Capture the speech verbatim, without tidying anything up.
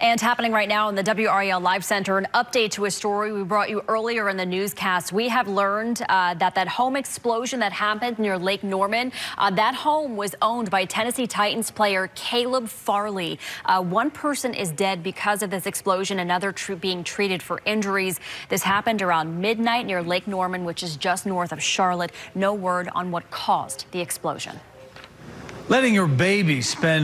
And happening right now in the W R A L Live Center, an update to a story we brought you earlier in the newscast. We have learned uh, that that home explosion that happened near Lake Norman, uh, that home was owned by Tennessee Titans player Caleb Farley. Uh, one person is dead because of this explosion, another tr being treated for injuries. This happened around midnight near Lake Norman, which is just north of Charlotte. No word on what caused the explosion. Letting your baby spend